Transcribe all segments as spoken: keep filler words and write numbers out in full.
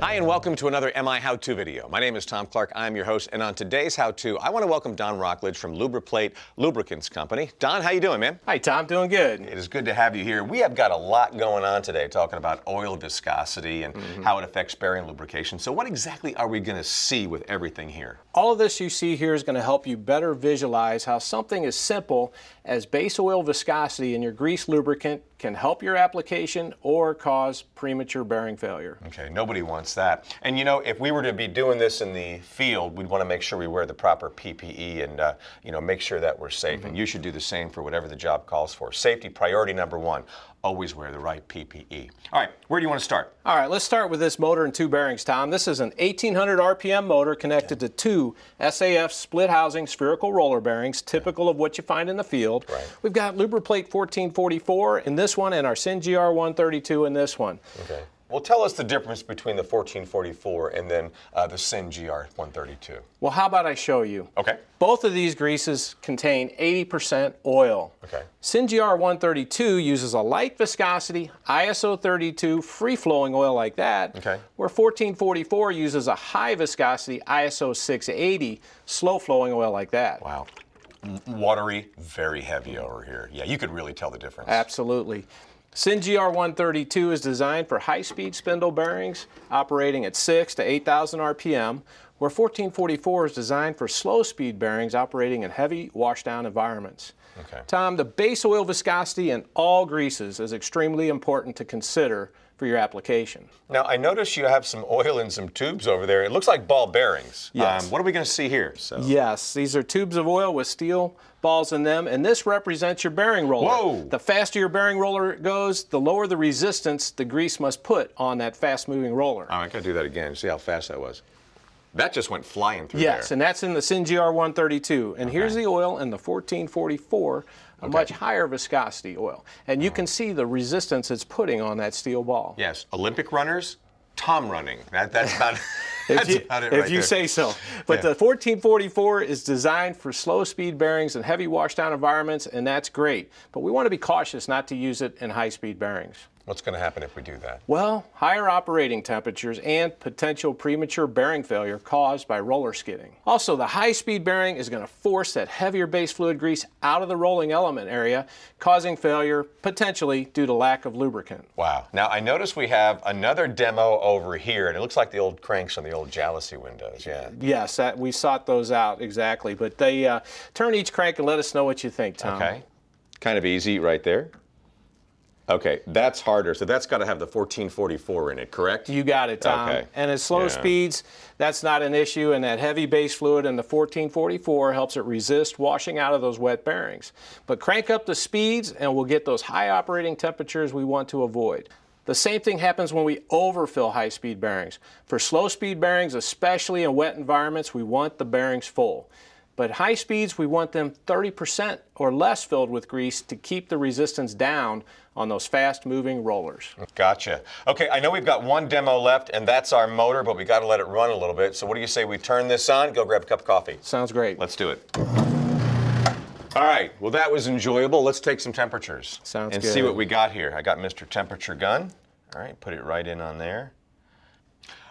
Hi, and welcome to another M I How-To video. My name is Tom Clark. I'm your host, and on today's How-To, I want to welcome Don Wrocklage from Lubriplate Lubricants Company. Don, how you doing, man? Hi, Tom. Doing good. It is good to have you here. We have got a lot going on today, talking about oil viscosity and mm-hmm. how it affects bearing lubrication. So what exactly are we going to see with everything here? All of this you see here is going to help you better visualize how something as simple as base oil viscosity in your grease lubricant can help your application or cause premature bearing failure. Okay, nobody wants that. And you know, if we were to be doing this in the field, we'd want to make sure we wear the proper P P E and uh, you know, make sure that we're safe. Mm-hmm. And you should do the same for whatever the job calls for. Safety, priority number one. Always wear the right P P E. All right, where do you want to start? All right, let's start with this motor and two bearings, Tom. This is an eighteen hundred R P M motor connected yeah. to two S A F split housing spherical roller bearings, typical yeah. of what you find in the field. Right. We've got Lubriplate fourteen forty-four in this one and our SynGR one thirty-two in this one. Okay. Well, tell us the difference between the fourteen forty-four and then uh, the SynGR one thirty-two. Well, how about I show you? Okay. Both of these greases contain eighty percent oil. Okay. SynGR one thirty-two uses a light viscosity, I S O thirty-two, free-flowing oil like that, okay. where fourteen forty-four uses a high viscosity, I S O six eighty, slow-flowing oil like that. Wow. Watery, very heavy over here. Yeah, you could really tell the difference. Absolutely. SynGR one thirty-two is designed for high-speed spindle bearings operating at six to eight thousand R P M, where fourteen forty-four is designed for slow-speed bearings operating in heavy washdown environments. Okay. Tom, the base oil viscosity in all greases is extremely important to consider for your application. Now, I notice you have some oil in some tubes over there. It looks like ball bearings. Yes. Um, what are we going to see here? So. Yes, these are tubes of oil with steel balls in them, and this represents your bearing roller. Whoa. The faster your bearing roller goes, the lower the resistance the grease must put on that fast-moving roller. All right, I gotta do that again. See how fast that was. That just went flying through yes, there. Yes, and that's in the SynGR one thirty-two. And okay. here's the oil in the fourteen forty-four, a okay. much higher viscosity oil. And you mm-hmm. can see the resistance it's putting on that steel ball. Yes, Olympic runners, Tom running. That, that's about, that's you, about it right If you there. Say so. But yeah. the fourteen forty-four is designed for slow-speed bearings and heavy washdown environments, and that's great. But we want to be cautious not to use it in high-speed bearings. What's going to happen if we do that? Well, higher operating temperatures and potential premature bearing failure caused by roller skidding. Also, the high-speed bearing is going to force that heavier base fluid grease out of the rolling element area, causing failure potentially due to lack of lubricant. Wow. Now, I notice we have another demo over here, and it looks like the old cranks on the old jealousy windows. Yeah. Yes, that, we sought those out, exactly. But they uh, turn each crank and let us know what you think, Tom. Okay. Kind of easy right there. Okay, that's harder. So that's got to have the fourteen forty-four in it, correct? You got it, Tom. Okay. And at slow yeah. speeds, that's not an issue. And that heavy base fluid in the fourteen forty-four helps it resist washing out of those wet bearings. But crank up the speeds, and we'll get those high operating temperatures we want to avoid. The same thing happens when we overfill high-speed bearings. For slow-speed bearings, especially in wet environments, we want the bearings full. But high speeds, we want them thirty percent or less filled with grease to keep the resistance down on those fast-moving rollers. Gotcha. Okay, I know we've got one demo left, and that's our motor, but we got to let it run a little bit. So what do you say we turn this on, go grab a cup of coffee? Sounds great. Let's do it. All right, well, that was enjoyable. Let's take some temperatures. Sounds good. And see what we got here. I got Mister Temperature Gun. All right, put it right in on there.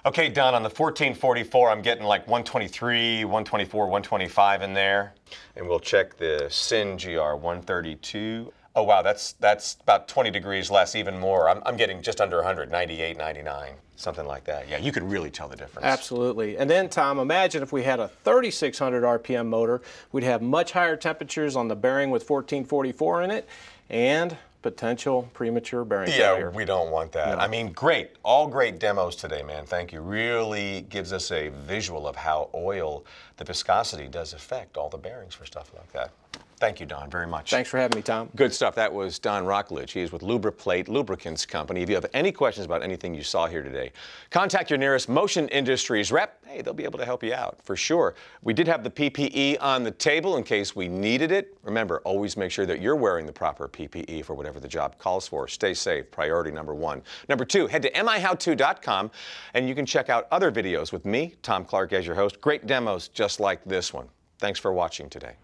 Okay, Don, on the fourteen forty-four, I'm getting like one twenty-three, one twenty-four, one twenty-five in there. And we'll check the SynGR one thirty-two. Oh, wow, that's that's about twenty degrees less, even more. I'm, I'm getting just under one hundred, ninety-eight, ninety-nine, something like that. Yeah, you could really tell the difference. Absolutely. And then, Tom, imagine if we had a thirty-six hundred R P M motor, we'd have much higher temperatures on the bearing with fourteen forty-four in it, and potential premature bearing yeah, failure. Yeah, we don't want that. No. I mean, great. All great demos today, man. Thank you. Really gives us a visual of how oil, the viscosity, does affect all the bearings for stuff like that. Thank you, Don, very much. Thanks for having me, Tom. Good stuff. That was Don Wrocklage. He is with Lubriplate Lubricants Company. If you have any questions about anything you saw here today, contact your nearest Motion Industries rep. Hey, they'll be able to help you out for sure. We did have the P P E on the table in case we needed it. Remember, always make sure that you're wearing the proper P P E for whatever the job calls for. Stay safe, priority number one. Number two, head to M I how to dot com and you can check out other videos with me, Tom Clark, as your host. Great demos just like this one. Thanks for watching today.